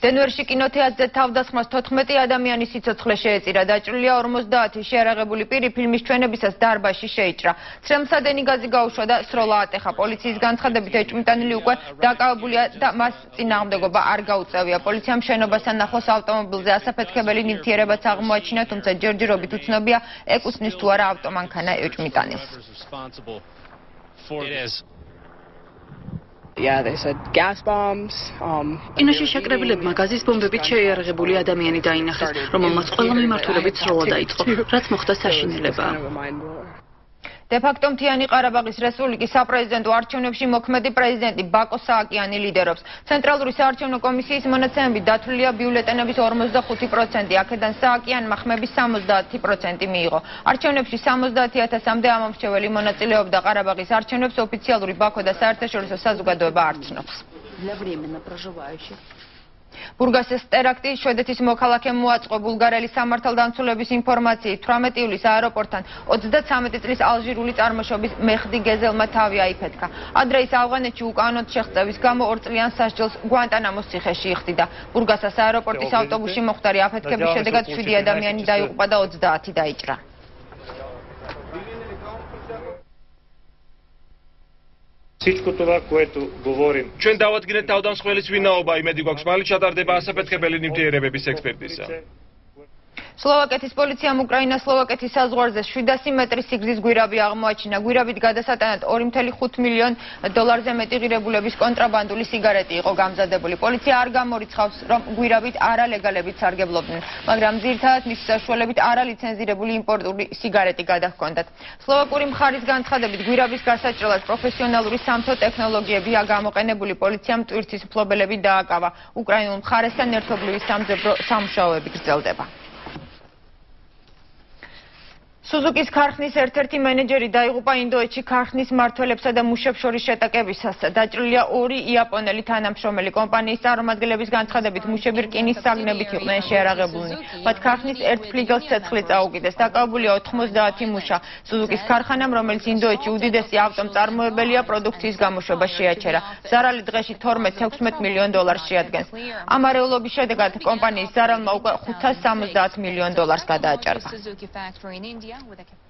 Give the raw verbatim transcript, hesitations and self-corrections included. დენვერში კინოთეატრზე თავდასხმას თოთხმეტი ადამიანის სიცოცხლე შეეწირა. Დაჭრილია ორმოცდაათი შეარაღებული პირი ფილმის ჩვენებისას დარბაზში შეიჭრა. ცრემლსადენი გაზი გაუშვა და სროლა ატეხა. პოლიციის განცხადებით ეჭვმიტანილი უკვე დაკავებულია და მას წინააღმდეგობა არ გაუწევია. პოლიციამ შენობასთან ახლოს ავტომობილზე ასაფეთქებელი ნივთიერებაც აღმოაჩინა, თუმცა ჯერჯერობით უცნობია, ეკუთვნის თუ არა ავტომანქანა ეჭვმიტანილს. It is. Yeah, they said gas bombs. Um. Inashi shakrabiletma gazis bombebit shearaghabuli adamiani dainakhs, romelmats qvela mimarturebit srola daitqo, rats moxta sashineleba. De facto მთიანი ყარაბაღის რესპუბლიკის საპრეზიდენტო არჩევნებში მოქმედი პრეზიდენტი ბაკო სააკიანი ლიდერობს. ცენტრალური საარჩევნო კომისიის მონაცემებით დათვლილია ბიულეტენების ორმოცდახუთი პროცენტი, აქედან სააკიანმა ხმების სამოცდაათი პროცენტი მიიღო. არჩევნებში სამოცდაათი ათასამდე ამომრჩეველი მონაწილეობდა. ყარაბაღის არჩევნებს ოფიციალური ბაქო და საერთაშორისო საზოგადოება არ ცნობს. ბურგასის ტერაქტი შვედეთის მოქალაქემ მოაწყო. ბულგარელი სამართალდამცველების ინფორმაციით, თვრამეტი ივლისს აეროპორტთან ოცდაცამეტი წლის ალჟირული წარმოშობის მეხდი გეზელმა თავი აიფეთქა. ადრე ის ავღანეთში უკანონოდ შეღწევის გამო ორ წლიან სასჯელს გვანტანამოს ციხეში იხდიდა. ბურგასის აეროპორტის ავტობუსში მოხდარი აფეთქების შედეგად შვიდი ადამიანი დაიღუპა და ოცდაათი დაიჭრა. Всичко това, което говорим. Ჩვენ დავადგინეთ თავდამსხმელის ვინაობა, იმედი გვაქვს მალე ჩატარდება ასაფეთქებელი ნივთიერებების ექსპერტიზა. სლოვაკეთის პოლიციამ უკრაინა-სლოვაკეთის საზღვარზე შვიდასი მეტრის სიგრძის გვირაბი აღმოაჩინა. გვირაბით გადასატანად ორი virgulă ხუთი მილიონ დოლარზე მეტი ღირებულების კონტრაბანდული სიგარეტი იყო გამზადებული. პოლიცია არ გამორიცხავს, რომ გვირაბით არალეგალებით სარგებლობდნენ, მაგრამ ძირთადად მის საშუალებით არალიცენზირებული იმპორტული სიგარეტი გადაჰქონდათ. სლოვაკური მხარის განცხადებით, გვირაბის გასაჭრელად პროფესიონალური სამთო ტექნოლოგიებია გამოყენებული. პოლიციამ ტვირთის მფლობელები დააკავა. უკრაინულ მხარესთან ერთობლივი სამძებრო სამუშაოები გრძელდება. Suzuki's ქარხნის ერთ-ერთი მენეჯერი დაიღუპა ინდოეთში ქარხნის მმართველებსა და მუშებს შორის შეტაკებისას. დაჭრილია ორი იაპონელი თანამშრომელი. კომპანიის წარმომადგენლების განცხადებით, მუშები რკინის საგნებით იყვნენ შეარაღებულნი. მათ ქარხნის ერთ ფლიგელს ცეცხლი წაუკიდეს. დაკავებულია ოთხმოცდაათი მუშა. Suzuki's ქარხანამ, რომელიც ინდოეთში უდიდესი ავტომწარმოებელია, პროდუქციის გამოშვება შეაჩერა. ზარალი დღეში თორმეტ-ათექვსმეტ მილიონ დოლარს შეადგენს. ამ არეულობის შედეგად კომპანიის ზარალმა უკვე ხუთას სამოცდაათ მილიონ დოლარს გადააჭარბა. With a